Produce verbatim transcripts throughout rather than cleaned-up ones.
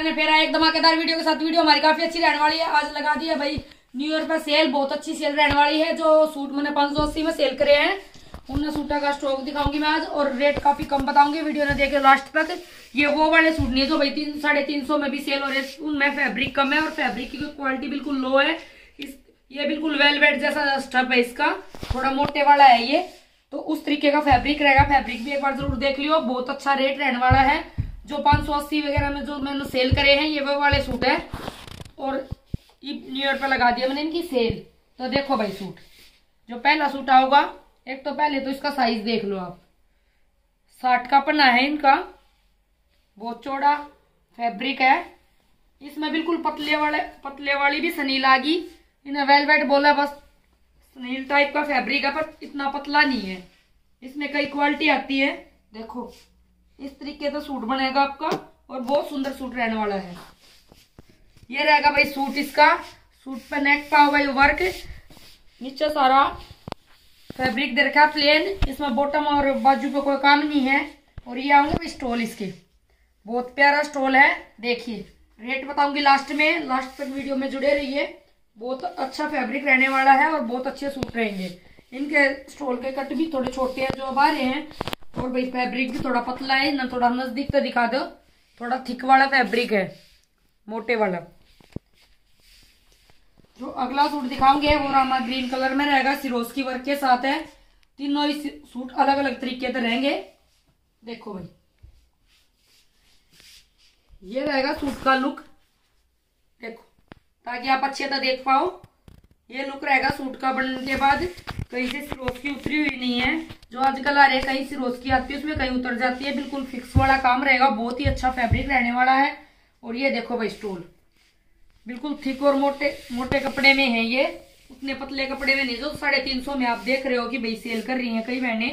ने फेरा एक धमाकेदार वीडियो के साथ। वीडियो हमारी काफी अच्छी रहने वाली है, आज लगा दी है भाई न्यू ईयर पर सेल, बहुत अच्छी सेल रहने वाली है। जो सूट मैंने पांच सौ अस्सी में सेल करे हैं उन सूटा का स्टॉक दिखाऊंगी मैं आज, और रेट काफी कम बताऊंगी। वीडियो ने देखे लास्ट तक। ये वो वाले सूट नहीं जो भाई तीन साढ़े तीन सौ में भी सेल हो रहे, उनमें फैब्रिक कम है और फैब्रिक की क्वालिटी बिल्कुल लो है। इस ये बिल्कुल वेलवेट जैसा स्टफ है, इसका थोड़ा मोटे वाला है ये, तो उस तरीके का फैब्रिक रहेगा। फैब्रिक भी एक बार जरूर देख लियो, बहुत अच्छा रेट रहने वाला है। जो पाँच सौ अस्सी वगैरह में जो मैंने सेल करे हैं ये वो वाले सूट है, और न्यू ईयर पे लगा दिया मैंने इनकी सेल। तो देखो भाई सूट, जो पहला सूट आओगा, एक तो पहले तो इसका साइज देख लो आप, साठ का पन्ना है इनका, बहुत चौड़ा फैब्रिक है। इसमें बिल्कुल पतले वाले पतले वाली भी सनी लागी, इन्हें वेलवेट बोला, बस सनील टाइप का फैब्रिक है पर इतना पतला नहीं है। इसमें कई क्वालिटी आती है। देखो इस तरीके का सूट बनेगा आपका, और बहुत सुंदर सूट रहने वाला है। ये रहेगा भाई सूट, इसका सूट पे नेक का होगा ये वर्क, नीचे सारा फैब्रिक दे रखा प्लेन, इसमें बॉटम और बाजू पे कोई काम नहीं है। और ये आऊंगे भाई स्टॉल, इसके बहुत प्यारा स्टॉल है। देखिए रेट बताऊंगी लास्ट में, लास्ट तक वीडियो में जुड़े रहिए। बहुत अच्छा फैब्रिक रहने वाला है और बहुत अच्छे सूट रहेंगे। इनके स्टॉल के कट भी थोड़े छोटे हैं जो अब आ रहे हैं, और भाई फैब्रिक भी थोड़ा पतला है ना, थोड़ा नजदीक तो दिखा दो, थोड़ा थिक वाला फैब्रिक है, मोटे वाला। जो अगला सूट दिखाऊंगे वो रामा ग्रीन कलर में रहेगा, सिरोज की वर्क के साथ है। तीनों ही सूट अलग अलग तरीके से रहेंगे। देखो भाई ये रहेगा सूट का लुक, देखो ताकि आप अच्छे से देख पाओ। ये लुक रहेगा सूट का बनने के बाद, कहीं से सिरोज की उतरी हुई नहीं है। जो आजकल आ रहे हैं कहीं सिरोज की आती है उसमें कहीं उतर जाती है, बिल्कुल फिक्स वाला काम रहेगा। बहुत ही अच्छा फैब्रिक रहने वाला है। और ये देखो भाई स्टोल बिल्कुल थिक और मोटे मोटे कपड़े में है, ये उतने पतले कपड़े में नहीं जो साढ़े तीन सौ में आप देख रहे हो कि भाई सेल कर रही है कई बहने,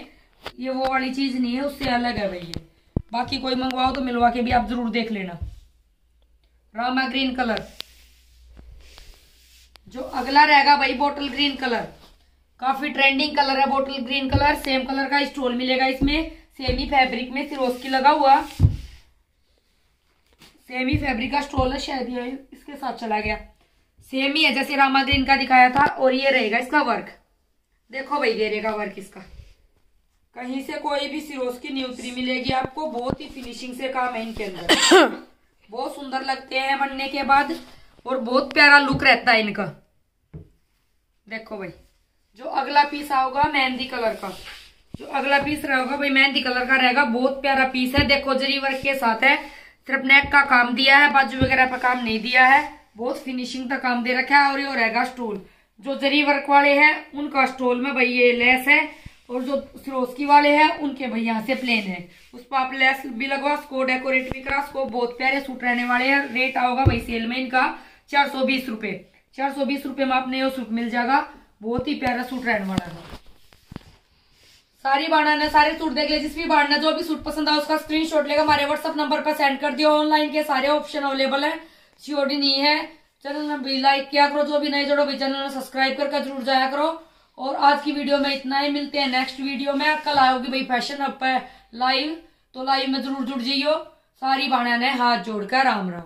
ये वो वाली चीज नहीं है, उससे अलग है भाई ये। बाकी कोई मंगवाओ तो मिलवा के भी आप जरूर देख लेना। Rama green colour. जो अगला रहेगा भाई बोटल ग्रीन कलर, काफी ट्रेंडिंग कलर है bottle green colour. Same colour का स्टोल मिलेगा इसमें, सेम ही फैब्रिक में सिरोस्की लगा हुआ, सेम ही फैब्रिक का स्टोल है, शायद ये इसके साथ चला गया, सेम ही है जैसे रामा ग्रीन का दिखाया था। और ये रहेगा इसका वर्क, देखो भाई ये रहेगा वर्क इसका, कहीं से कोई भी सिरोस्की नहीं उतरी मिलेगी आपको। बहुत ही फिनिशिंग से काम है इनके अंदर, बहुत सुंदर लगते हैं बनने के बाद और बहुत प्यारा लुक रहता है इनका। देखो भाई जो अगला पीस आओगा मेहंदी कलर का, जो अगला पीस रहेगा भाई मेहंदी कलर का रहेगा, बहुत प्यारा पीस है। देखो जरी वर्क के साथ है, सिर्फ नेक का काम दिया है, बाजू वगैरह पर काम नहीं दिया है, बहुत फिनिशिंग का काम दे रखा है। और ये रहेगा स्टोल, जो जरी वर्क वाले हैं उनका स्टोल में भाई ये लेस है, और जो सिरोस्की वाले हैं उनके भाई यहाँ से प्लेन है, उस पर आप लेस भी लगवा उसको, डेकोरेट भी करा उसको। बहुत प्यारे सूट रहने वाले हैं। रेट आओगा भाई सेल में इनका चार सौ बीस रूपये चार सौ बीस रूपये में आपने ये सूट मिल जाएगा। बहुत ही प्यारा सूट रहने वाला है। सारी बाढ़ ने सारे सूट देख ले, जिस भी बाढ़ ने जो भी सूट पसंद आया उसका स्क्रीनशॉट लेकर हमारे व्हाट्सएप नंबर पर सेंड कर दिया। ऑनलाइन के सारे ऑप्शन अवेलेबल है, सीओडी नहीं है। चैनल में भी लाइक किया करो, जो भी नए जोड़ो भी चैनल में सब्सक्राइब करके जरूर जाया करो। और आज की वीडियो में इतना ही, मिलते हैं नेक्स्ट वीडियो में। कल आओगी भाई फैशन हब पे लाइव, तो लाइव में जरूर जुड़ जाइयो। सारी बाढ़ ने हाथ जोड़कर राम राम।